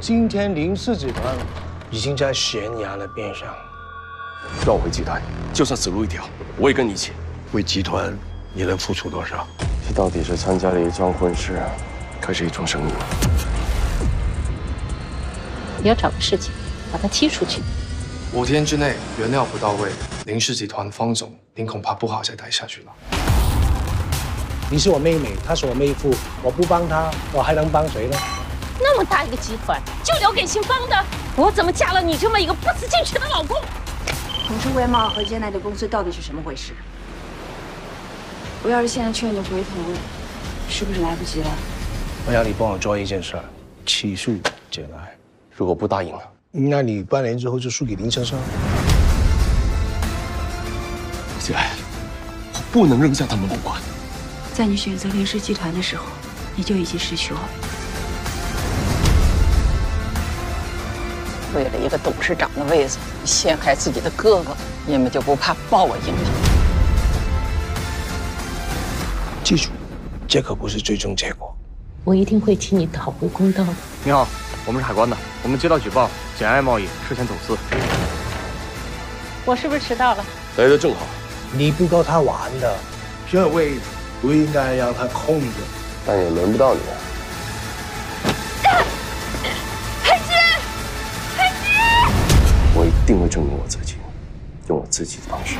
今天林氏集团已经在悬崖的边上。绕回集团，就算死路一条，我也跟你一起。为集团，你能付出多少？这到底是参加了一桩婚事，还是一桩生意？你要找个事情，把他踢出去。5天之内原料不到位，林氏集团方总，您恐怕不好再待下去了。 你是我妹妹，她是我妹夫，我不帮她，我还能帮谁呢？那么大一个集团，就留给姓方的，我怎么嫁了你这么一个不思进取的老公？董事会茂和接奈的公司到底是什么回事？我要是现在劝你回头，是不是来不及了？我要你帮我做一件事，起诉接奈。如果不答应了，那你8年之后就输给林先生。接奈，我不能扔下他们不管。 在你选择林氏集团的时候，你就已经失去我。为了一个董事长的位子，你陷害自己的哥哥，你们就不怕报应了？记住，这可不是最终结果。我一定会替你讨回公道的。你好，我们是海关的，我们接到举报，简爱贸易涉嫌走私。我是不是迟到了？来得正好。你不够他玩的，这位置。 不应该让他控制，但也轮不到你啊！海基，海基！我一定会证明我自己，用我自己的方式。